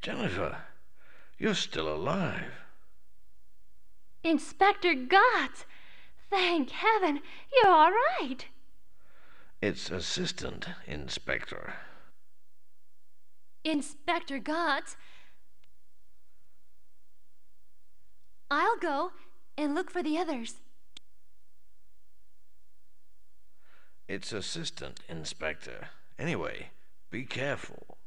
Jennifer, you're still alive. Inspector Gotz, thank heaven, you're all right. It's Assistant Inspector. Inspector Gotz, I'll go and look for the others. It's Assistant Inspector. Anyway, be careful.